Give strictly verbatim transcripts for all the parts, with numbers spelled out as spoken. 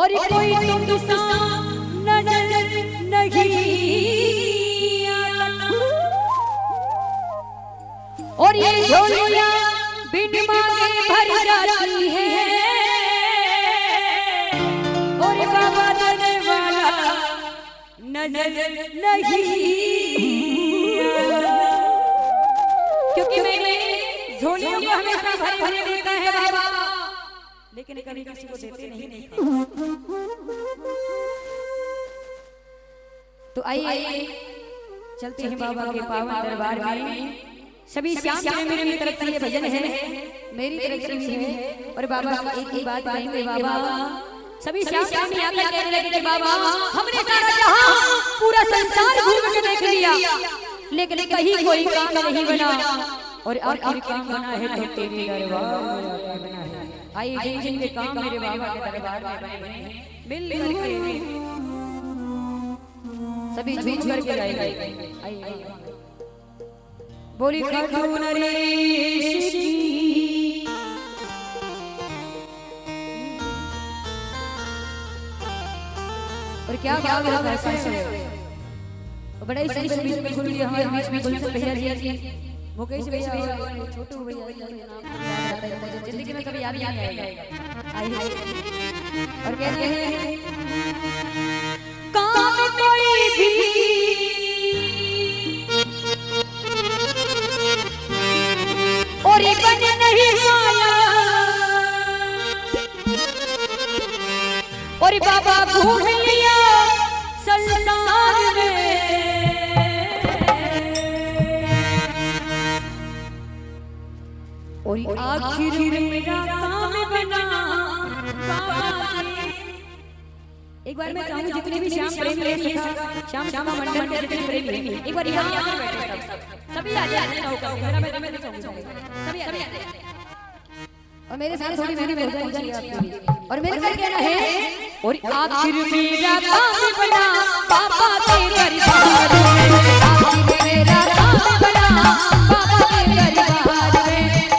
और कोई नजर नहीं आता, और ये झोलियां बिन मांगे भर जाती हैं, और बाबा देने वाला नजर नहीं आता। क्योंकि मैंने झोलियों को हमेशा भर भर देता है बाबा, लेकिन कभी किसी को देते नहीं नहीं। तो आइए चलते हैं बाबा के पावन दरबार में। सभी श्याम श्याम मेरे मेरी तरफ से भजन है, मेरी तरफ से भी है, और बाबा एक ही बात कहेंगे बाबा। सभी श्याम श्याम यहाँ पे कहने लगे बाबा हमने सारा जहाँ पूरा संसार घूम के देख लिया, लेकिन कहीं कोई काम नहीं बना, और और काम काम बना है धरती में बना है। आइए जिन जिन के काम मेरे बाबा के दरबार में बने बने मिल करके सभी झूम करके गाएंगे। आइए बोली खड़ू नरेश की और क्या क्या बड़ा ही सही बीच में गुल हमारे बीच में गुल से पहला दिया जी मुकेश भैया और छोटू भैया नाम जिंदगी में कभी याद याद आएगा। आइए और कहते हैं काम कोई भी और बन नहीं आया, और बाबा घूम लिया संसार में, और आखिर मेरा काम बना। एक बार मैं चाहूँ जितने भी श्याम प्रेमी हैं, श्याम श्याम मंडल के जितने प्रेमी हैं, एक बार यहाँ यहाँ बैठे सभी आ जाए और मेरे साथ थोड़ी मेरी भजन कीजिए। और मेरे साथ कहना है और आखिर मेरा काम बना पापा के दरबार में, आखिर मेरा काम बना पापा के दरबार में।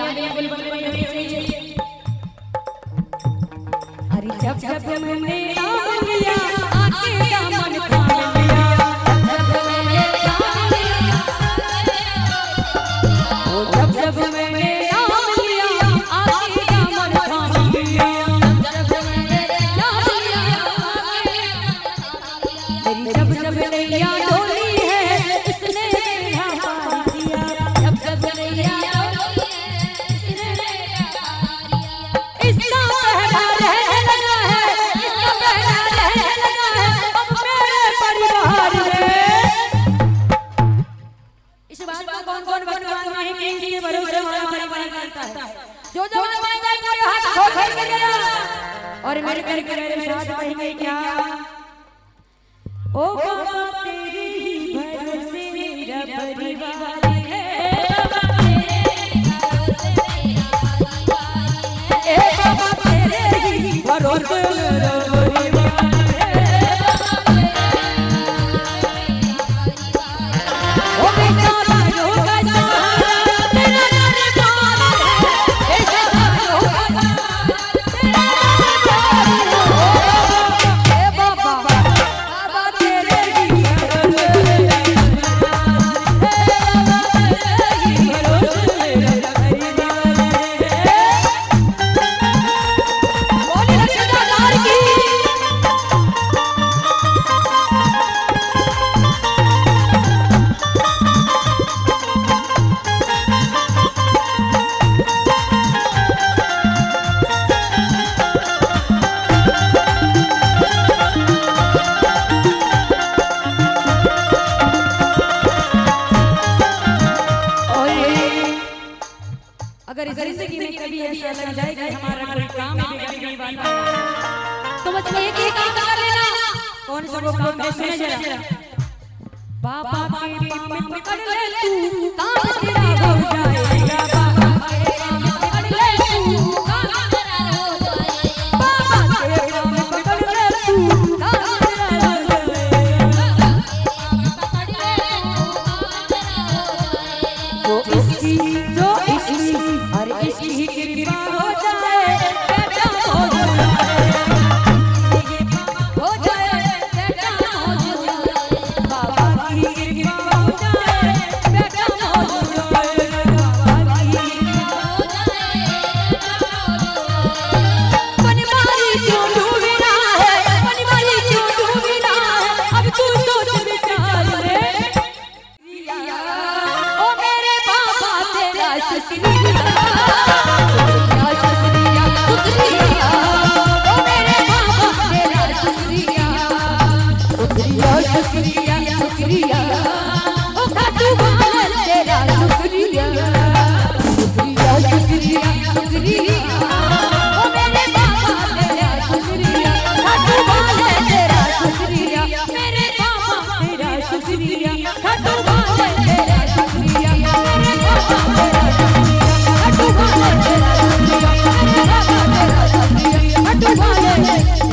तालियां बुलबुल में बजनी चाहिए। अरे जब जब मैंने दामन लिया आके दामन थाम लिया, जब मैंने दामन लिया ओ जब जब मैंने दामन लिया आके दामन थाम लिया, जब मैंने दामन लिया आके दामन थाम लिया, जब जब लिया डोली है इसने मेरा पार किया, जब जब लिया जो जो हाथ गया और मेरे मेरे मेरे साथ गई क्या ओ तेरी ही भरोसे मेरा परिवार है, ए बाबा तेरे ही भरोसे मेरा परिवार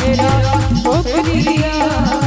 मेरा ओ कन्हैया।